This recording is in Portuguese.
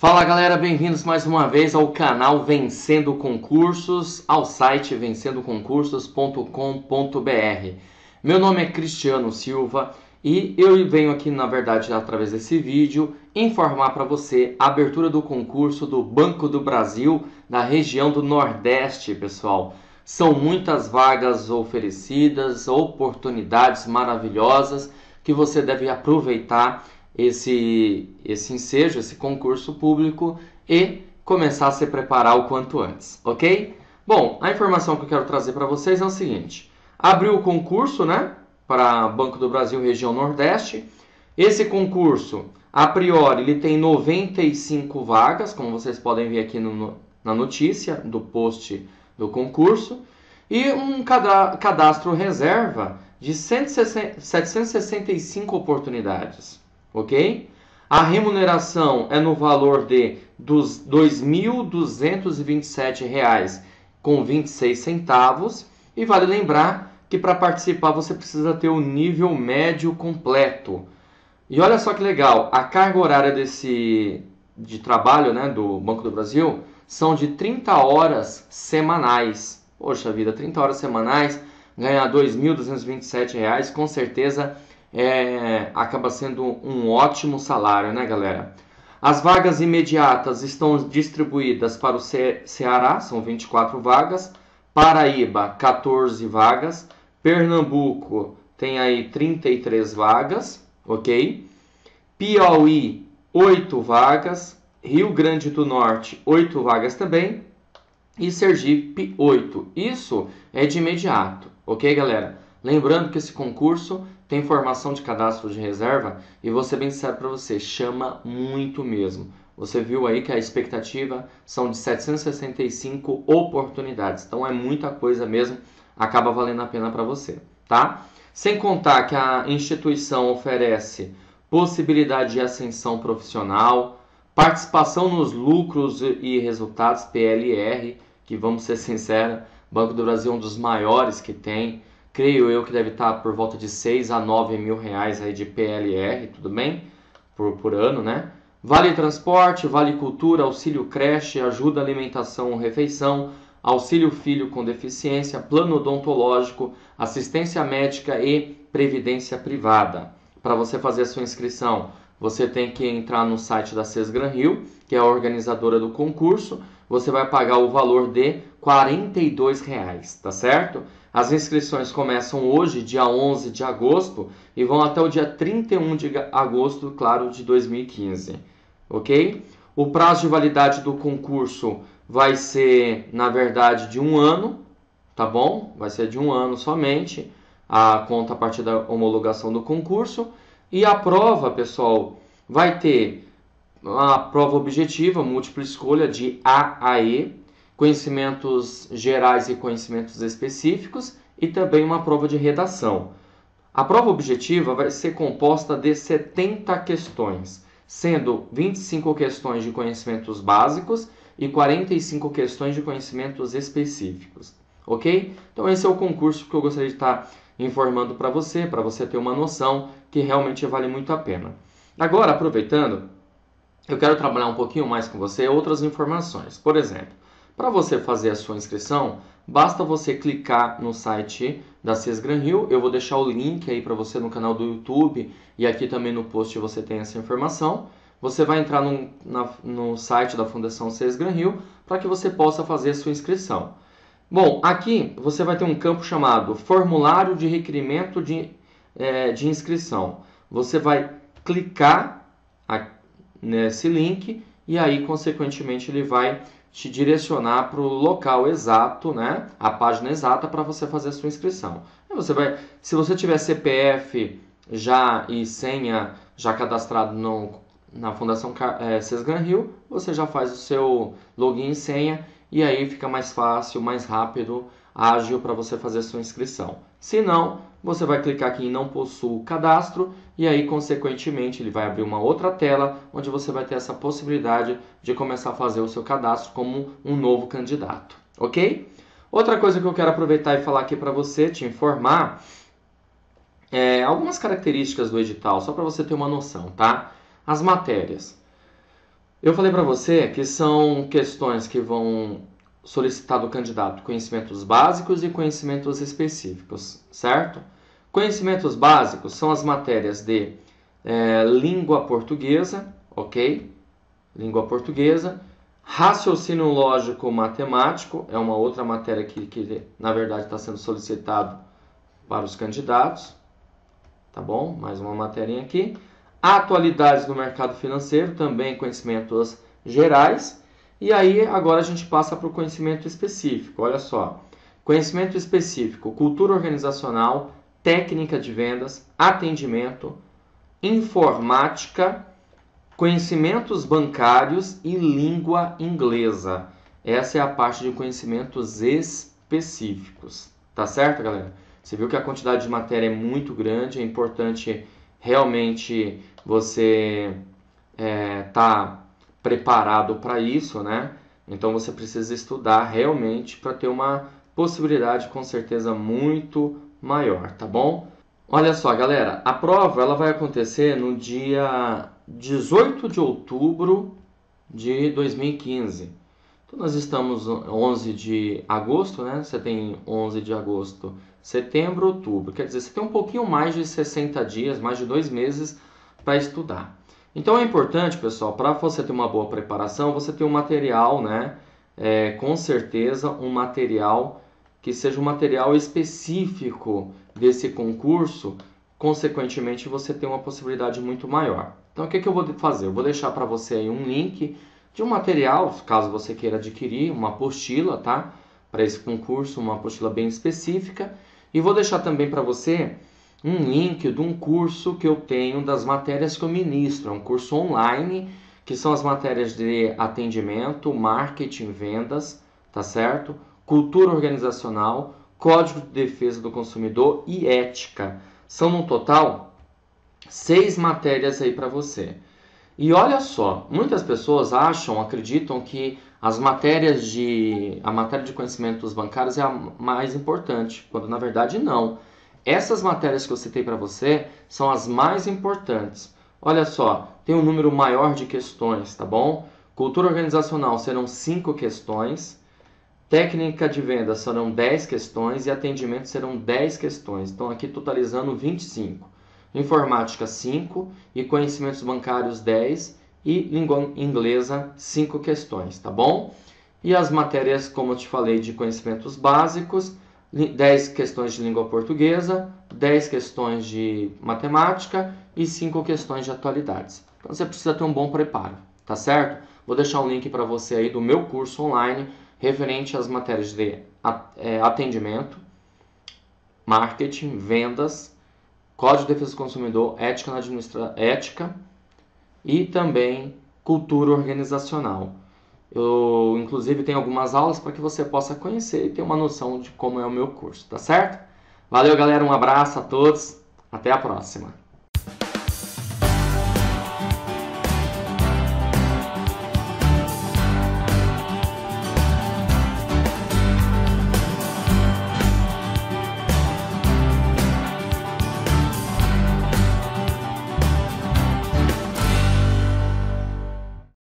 Fala galera, bem-vindos mais uma vez ao canal Vencendo Concursos, ao site vencendoconcursos.com.br. Meu nome é Cristiano Silva e eu venho aqui, na verdade, através desse vídeo, informar para você a abertura do concurso do Banco do Brasil na região do Nordeste, pessoal. São muitas vagas oferecidas, oportunidades maravilhosas que você deve aproveitar esse ensejo, esse concurso público, e começar a se preparar o quanto antes, ok? Bom, a informação que eu quero trazer para vocês é o seguinte: abriu o concurso, né, para Banco do Brasil região Nordeste. Esse concurso, a priori, ele tem 95 vagas, como vocês podem ver aqui na notícia do post do concurso, e um cadastro reserva de 765 oportunidades. Ok? A remuneração é no valor de dos R$ 2.227,26. E vale lembrar que para participar você precisa ter o nível médio completo. E olha só que legal, a carga horária de trabalho, né, do Banco do Brasil são de 30 horas semanais. Poxa vida, 30 horas semanais, ganhar R$ 2.227, com certeza acaba sendo um ótimo salário, né, galera? As vagas imediatas estão distribuídas para o Ceará, são 24 vagas, Paraíba, 14 vagas, Pernambuco tem aí 33 vagas, ok? Piauí, 8 vagas, Rio Grande do Norte, 8 vagas também, e Sergipe, 8. Isso é de imediato, ok, galera? Lembrando que esse concurso tem formação de cadastro de reserva e vou ser bem sincero para você, chama muito mesmo. Você viu aí que a expectativa são de 765 oportunidades, então é muita coisa mesmo, acaba valendo a pena para você, tá? Sem contar que a instituição oferece possibilidade de ascensão profissional, participação nos lucros e resultados, PLR, que vamos ser sinceros, Banco do Brasil é um dos maiores que tem. Creio eu que deve estar por volta de 6 a 9 mil reais aí de PLR, tudo bem? Por ano, né? Vale transporte, vale cultura, auxílio creche, ajuda alimentação ou refeição, auxílio filho com deficiência, plano odontológico, assistência médica e previdência privada. Para você fazer a sua inscrição, você tem que entrar no site da Cesgranrio, que é a organizadora do concurso. Você vai pagar o valor de R$ 42,00, tá certo? As inscrições começam hoje, dia 11 de agosto, e vão até o dia 31 de agosto, claro, de 2015, ok? O prazo de validade do concurso vai ser, na verdade, de um ano, tá bom? Vai ser de um ano somente, a conta a partir da homologação do concurso. E a prova, pessoal, vai ter a prova objetiva, múltipla escolha, de A a E, conhecimentos gerais e conhecimentos específicos, e também uma prova de redação. A prova objetiva vai ser composta de 70 questões, sendo 25 questões de conhecimentos básicos e 45 questões de conhecimentos específicos, ok? Então esse é o concurso que eu gostaria de estar informando para você ter uma noção que realmente vale muito a pena. Agora, aproveitando, eu quero trabalhar um pouquinho mais com você outras informações. Por exemplo, para você fazer a sua inscrição, basta você clicar no site da Cesgranrio. Eu vou deixar o link aí para você no canal do YouTube e aqui também no post você tem essa informação. Você vai entrar no site da Fundação Cesgranrio para que você possa fazer a sua inscrição. Bom, aqui você vai ter um campo chamado Formulário de Requerimento de Inscrição. Você vai clicar nesse link e aí, consequentemente, ele vai te direcionar para o local exato, né? A página exata para você fazer a sua inscrição. Aí você vai, se você tiver CPF já e senha já cadastrado na Fundação Cesgranrio, você já faz o seu login e senha e aí fica mais fácil, mais rápido, ágil para você fazer a sua inscrição. Se não, você vai clicar aqui em não possuo cadastro e aí, consequentemente, ele vai abrir uma outra tela onde você vai ter essa possibilidade de começar a fazer o seu cadastro como um novo candidato, ok? Outra coisa que eu quero aproveitar e falar aqui para você, te informar, é algumas características do edital, só para você ter uma noção, tá? As matérias. Eu falei para você que são questões que vão solicitar do candidato conhecimentos básicos e conhecimentos específicos, certo? Conhecimentos básicos são as matérias de língua portuguesa, ok? Língua portuguesa. Raciocínio lógico matemático é uma outra matéria que na verdade está sendo solicitado para os candidatos, tá bom? Mais uma matéria aqui. Atualidades do mercado financeiro, também conhecimentos gerais. E aí agora a gente passa para o conhecimento específico. Olha só, conhecimento específico, cultura organizacional, técnica de vendas, atendimento, informática, conhecimentos bancários e língua inglesa. Essa é a parte de conhecimentos específicos, tá certo, galera? Você viu que a quantidade de matéria é muito grande, é importante realmente você tá preparado para isso, né? Então você precisa estudar realmente para ter uma possibilidade, com certeza, muito maior, tá bom? Olha só, galera, a prova ela vai acontecer no dia 18 de outubro de 2015. Então nós estamos 11 de agosto, né? Você tem 11 de agosto, setembro, outubro. Quer dizer, você tem um pouquinho mais de 60 dias, mais de 2 meses para estudar. Então é importante, pessoal, para você ter uma boa preparação, você ter um material, né? Com certeza um material que seja um material específico desse concurso, consequentemente você tem uma possibilidade muito maior. Então o que eu vou fazer? Eu vou deixar para você aí um link de um material, caso você queira adquirir, uma apostila, tá? Para esse concurso, uma apostila bem específica. E vou deixar também para você um link de um curso que eu tenho das matérias que eu ministro. É um curso online, que são as matérias de atendimento, marketing, vendas, tá certo? Cultura organizacional, Código de Defesa do Consumidor e ética. São, no total, 6 matérias aí para você. E olha só, muitas pessoas acham, acreditam que a matéria de conhecimentos bancários é a mais importante, quando na verdade não. Essas matérias que eu citei para você são as mais importantes. Olha só, tem um número maior de questões, tá bom? Cultura organizacional serão 5 questões, técnica de venda serão 10 questões e atendimento serão 10 questões. Então aqui totalizando 25. Informática 5 e conhecimentos bancários 10 e língua inglesa 5 questões, tá bom? E as matérias, como eu te falei, de conhecimentos básicos, 10 questões de língua portuguesa, 10 questões de matemática e 5 questões de atualidades. Então você precisa ter um bom preparo, tá certo? Vou deixar um link para você aí do meu curso online referente às matérias de atendimento, marketing, vendas, Código de Defesa do Consumidor, ética na administração, ética e também cultura organizacional. Eu, inclusive, tenho algumas aulas para que você possa conhecer e ter uma noção de como é o meu curso, tá certo? Valeu, galera, um abraço a todos, até a próxima!